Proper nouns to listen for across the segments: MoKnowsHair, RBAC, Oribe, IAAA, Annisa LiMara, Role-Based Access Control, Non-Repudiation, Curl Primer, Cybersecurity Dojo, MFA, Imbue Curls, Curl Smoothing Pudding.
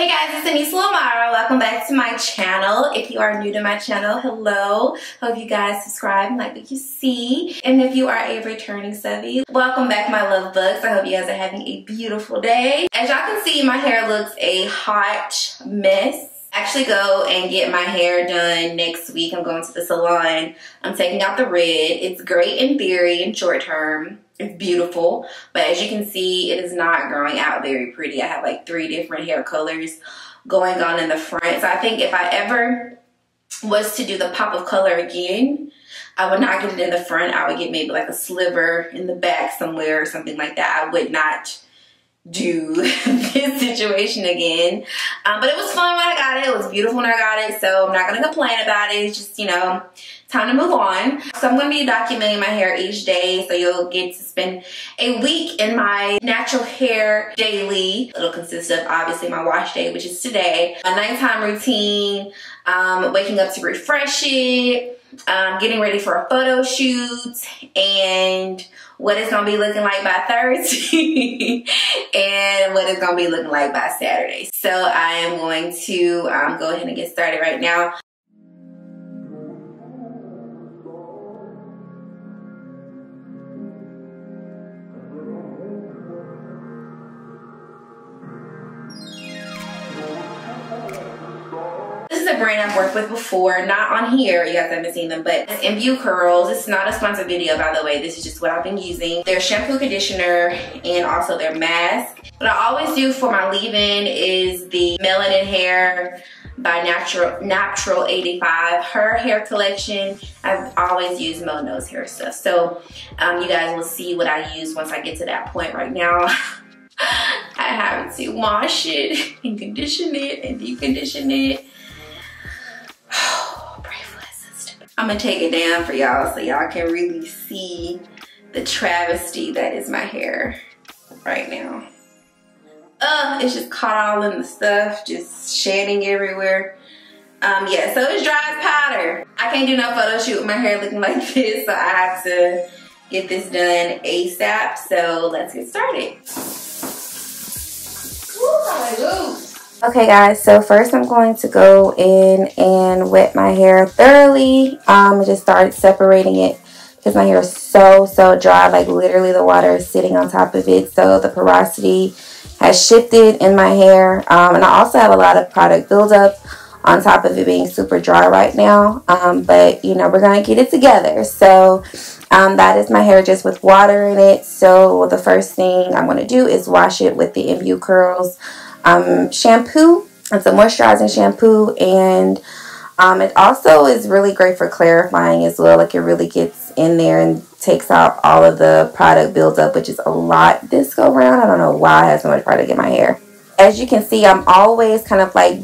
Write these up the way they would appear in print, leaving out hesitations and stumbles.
Hey guys, it's Annisa LiMara. Welcome back to my channel. If you are new to my channel, hello. Hope you guys subscribe and like what you see. And if you are a returning subby, welcome back my love bugs. I hope you guys are having a beautiful day. As y'all can see, my hair looks a hot mess. I actually go and get my hair done next week. I'm going to the salon. I'm taking out the red. It's great in theory and short term. It's beautiful, but as you can see, it is not growing out very pretty. I have like three different hair colors going on in the front. So I think if I ever was to do the pop of color again, I would not get it in the front. I would get maybe like a sliver in the back somewhere or something like that. I would not do this situation again. But it was fun when I got it. It was beautiful when I got it. So I'm not going to complain about it. It's just, you know, time to move on. So I'm going to be documenting my hair each day, so you'll get to spend a week in my natural hair daily. It'll consist of obviously my wash day, which is today, my nighttime routine, waking up to refresh it, getting ready for a photo shoot, and what it's going to be looking like by Thursday and what it's going to be looking like by Saturday. So I am going to go ahead and get started right now. Brand I've worked with before, not on here, you guys haven't seen them, but it's Imbue Curls. It's not a sponsored video, by the way. This is just what I've been using. Their shampoo, conditioner, and also their mask. What I always do for my leave-in is the Melanin Hair by Natural 85. Her hair collection, I've always used MoKnowsHair stuff. So you guys will see what I use once I get to that point. Right now, I have to wash it and condition it and deep condition it. I'm gonna take it down for y'all so y'all can really see the travesty that is my hair right now. It's just caught all in the stuff, just shedding everywhere. Yeah, so it's dry as powder. I can't do no photo shoot with my hair looking like this, so I have to get this done ASAP. So let's get started. Ooh, hallelujah. Okay guys, so first I'm going to go in and wet my hair thoroughly. I just started separating it because my hair is so dry, like literally the water is sitting on top of it. So the porosity has shifted in my hair. And I also have a lot of product buildup on top of it being super dry right now. But you know, we're gonna get it together. So that is my hair just with water in it. So the first thing I'm gonna do is wash it with the Imbue Curls shampoo. It's a moisturizing shampoo, and it also is really great for clarifying as well. Like, it really gets in there and takes out all of the product buildup, which is a lot this go round. I don't know why I have so much product in my hair. As you can see, I'm always kind of like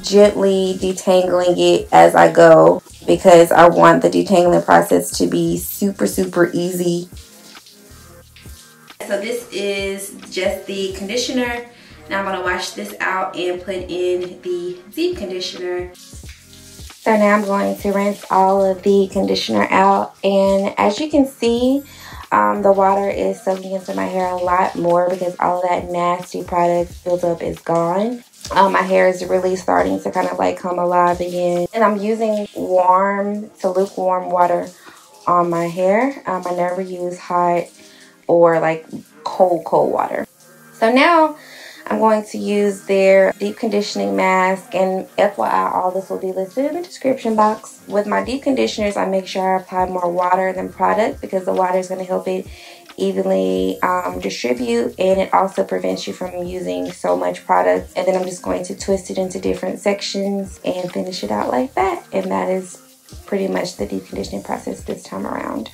gently detangling it as I go because I want the detangling process to be super easy. So this is just the conditioner. Now I'm going to wash this out and put in the deep conditioner. So now I'm going to rinse all of the conditioner out. And as you can see, the water is soaking into my hair a lot more because all of that nasty product buildup is gone. My hair is really starting to kind of like come alive again. And I'm using warm to lukewarm water on my hair. I never use hot or like cold water. So now I'm going to use their deep conditioning mask, and FYI, all this will be listed in the description box. With my deep conditioners, I make sure I apply more water than product because the water is going to help it evenly distribute, and it also prevents you from using so much product. And then I'm just going to twist it into different sections and finish it out like that. And that is pretty much the deep conditioning process this time around.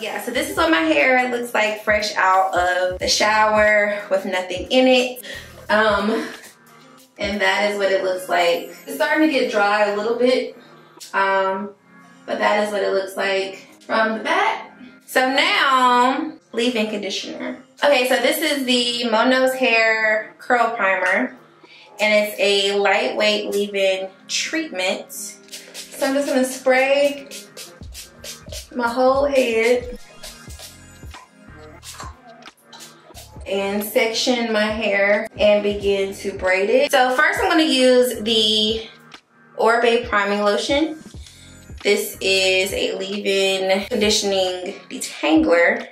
Yeah, so this is what my hair looks like fresh out of the shower with nothing in it. And that is what it looks like. It's starting to get dry a little bit, but that is what it looks like from the back. So now, leave-in conditioner. Okay, so this is the MoKnowsHair Curl Primer, and it's a lightweight leave-in treatment. So I'm just gonna spray my whole head and section my hair and begin to braid it. So first I'm going to use the Oribe priming lotion. This is a leave-in conditioning detangler.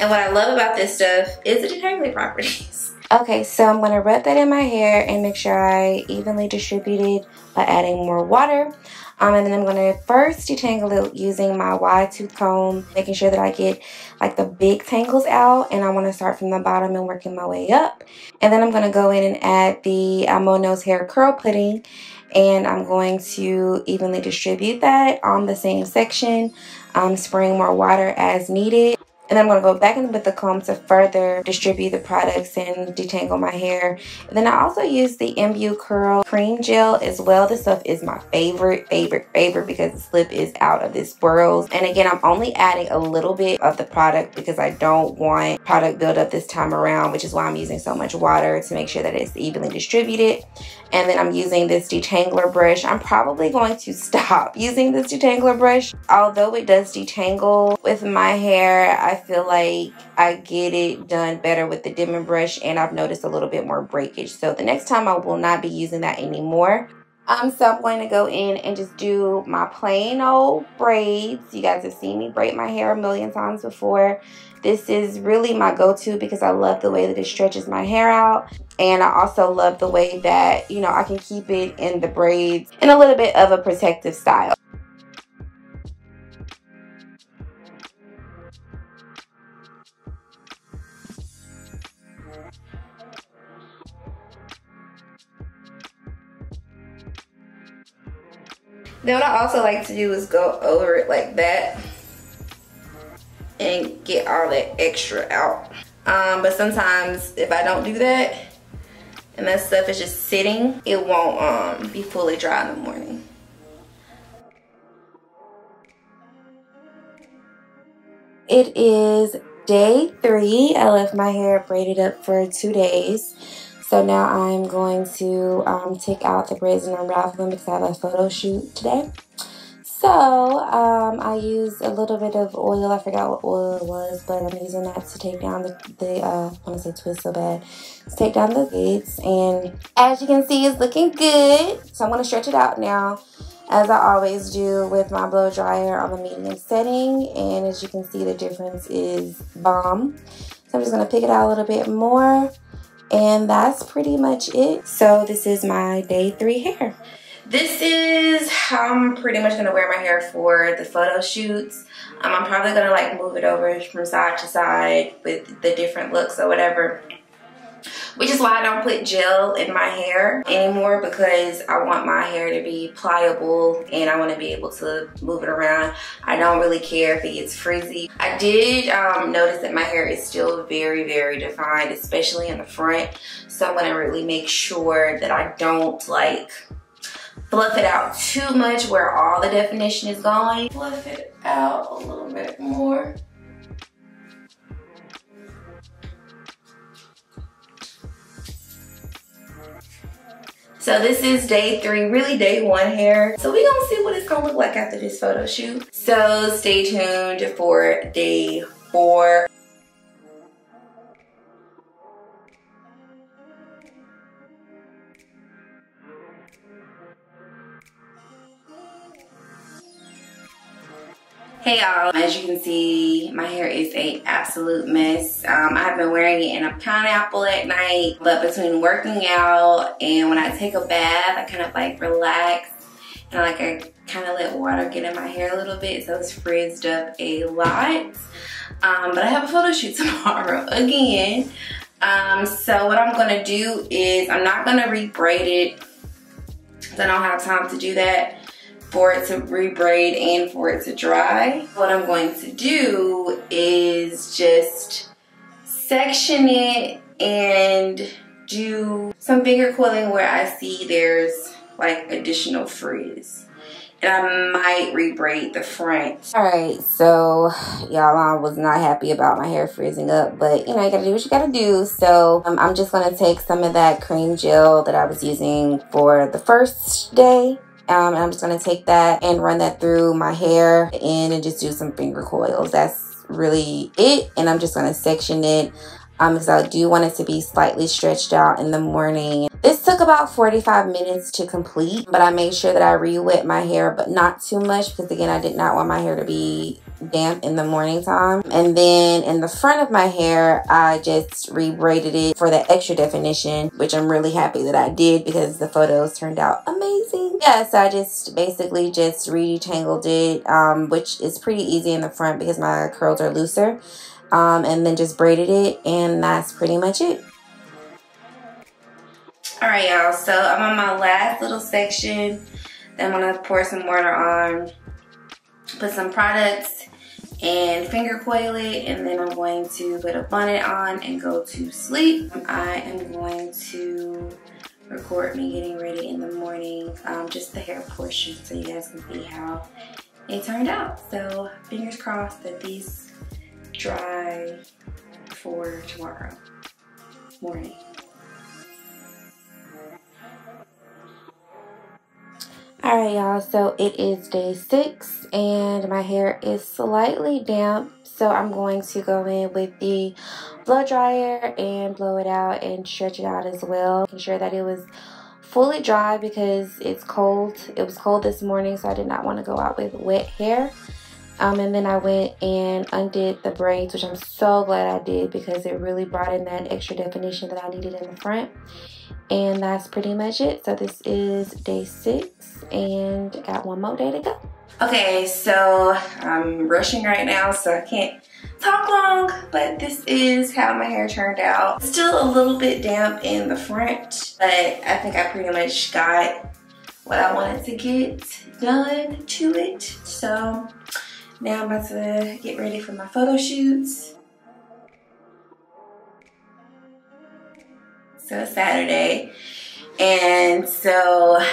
And what I love about this stuff is the detangling properties. Okay, so I'm going to rub that in my hair and make sure I evenly distribute it by adding more water. And then I'm going to first detangle it using my wide tooth comb, making sure that I get like the big tangles out. And I want to start from the bottom and working my way up. And then I'm going to go in and add the MoKnowsHair curl pudding. And I'm going to evenly distribute that on the same section, spraying more water as needed. And then I'm going to go back in with the comb to further distribute the products and detangle my hair. And then I also use the Imbue Curl cream gel as well. This stuff is my favorite because the slip is out of this world. And again, I'm only adding a little bit of the product because I don't want product buildup this time around, which is why I'm using so much water to make sure that it's evenly distributed. And then I'm using this detangler brush. I'm probably going to stop using this detangler brush. Although it does detangle with my hair, I feel like I get it done better with the dimming brush, and I've noticed a little bit more breakage. So the next time I will not be using that anymore. So I'm going to go in and just do my plain old braids. You guys have seen me braid my hair a million times before. This is really my go-to because I love the way that it stretches my hair out. And I also love the way that, you know, I can keep it in the braids in a little bit of a protective style. Then what I also like to do is go over it like that and get all that extra out. But sometimes if I don't do that and that stuff is just sitting, it won't be fully dry in the morning. It is day 3. I left my hair braided up for 2 days. So now I'm going to take out the braids and unravel them because I have a photo shoot today. So I used a little bit of oil. I forgot what oil it was, but I'm using that to take down the I want to say twist so bad. To take down the braids, and as you can see, it's looking good. So I'm going to stretch it out now, as I always do with my blow dryer on the medium setting. And as you can see, the difference is bomb. So I'm just going to pick it out a little bit more. And that's pretty much it. So this is my day 3 hair. This is how I'm pretty much gonna wear my hair for the photo shoots. I'm probably gonna like move it over from side to side with the different looks or whatever. Which is why I don't put gel in my hair anymore, because I want my hair to be pliable and I want to be able to move it around. I don't really care if it gets frizzy. I did notice that my hair is still very defined, especially in the front. So I'm going to really make sure that I don't like fluff it out too much where all the definition is going. Fluff it out a little bit more. So this is day 3, really day 1 hair. So we're gonna see what it's gonna look like after this photo shoot. So stay tuned for day 4. Hey y'all, as you can see, my hair is an absolute mess. I've been wearing it in a pineapple at night, but between working out and when I take a bath, I kind of like relax and like I kind of let water get in my hair a little bit, so it's frizzed up a lot. But I have a photo shoot tomorrow again. So what I'm gonna do is I'm not gonna re-braid it, because I don't have time to do that, for it to re-braid and for it to dry. What I'm going to do is just section it and do some finger coiling where I see there's like additional frizz. And I might re-braid the front. Alright, so y'all, I was not happy about my hair frizzing up, but you know, you gotta do what you gotta do. So I'm just gonna take some of that cream gel that I was using for the first day. And I'm just going to take that and run that through my hair and just do some finger coils. That's really it. And I'm just going to section it So I do want it to be slightly stretched out in the morning. This took about 45 minutes to complete, but I made sure that I re-wet my hair, but not too much, because again, I did not want my hair to be damp in the morning time. And then in the front of my hair, I just re-braided it for the extra definition, which I'm really happy that I did because the photos turned out amazing. Yeah, so I just basically just re-tangled it, which is pretty easy in the front because my curls are looser, and then just braided it, and that's pretty much it. All right, y'all, so I'm on my last little section. Then I'm gonna pour some water on, put some products, and finger coil it, and then I'm going to put a bonnet on and go to sleep. I am going to record me getting ready in the morning, just the hair portion, so you guys can see how it turned out. So fingers crossed that these dry for tomorrow morning. All right, y'all, so it is day 6 and my hair is slightly damp, so I'm going to go in with the blow dryer and blow it out and stretch it out as well, making sure that it was fully dry because it's cold. It was cold this morning, so I did not want to go out with wet hair. And then I went and undid the braids, which I'm so glad I did because it really brought in that extra definition that I needed in the front. And that's pretty much it. So this is day 6 and got one more day to go. Okay, so I'm rushing right now, so I can't talk long, but this is how my hair turned out. Still a little bit damp in the front, but I think I pretty much got what I wanted to get done to it. So now I'm about to get ready for my photo shoots. So it's Saturday, and so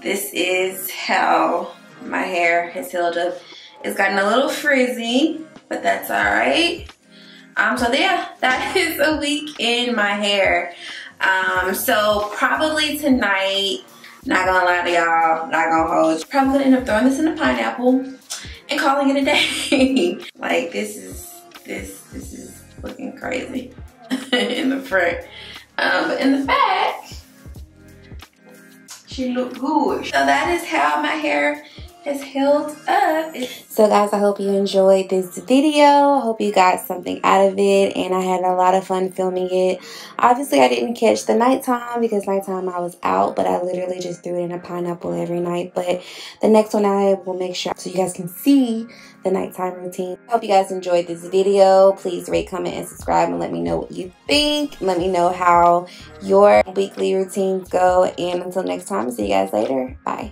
this is how my hair has held up. It's gotten a little frizzy, but that's all right. So yeah, that is a week in my hair. So probably tonight, not gonna lie to y'all, not gonna hold you, probably gonna end up throwing this in a pineapple and calling it a day. Like this is looking crazy in the front, but in the back she looked good. So that is how my hair has held up. So guys, I hope you enjoyed this video. I hope you got something out of it, and I had a lot of fun filming it. Obviously I didn't catch the nighttime because nighttime I was out, but I literally just threw it in a pineapple every night. But the next one I will make sure so you guys can see the nighttime routine. I hope you guys enjoyed this video. Please rate, comment, and subscribe, and let me know what you think. Let me know how your weekly routines go, and until next time, see you guys later. Bye.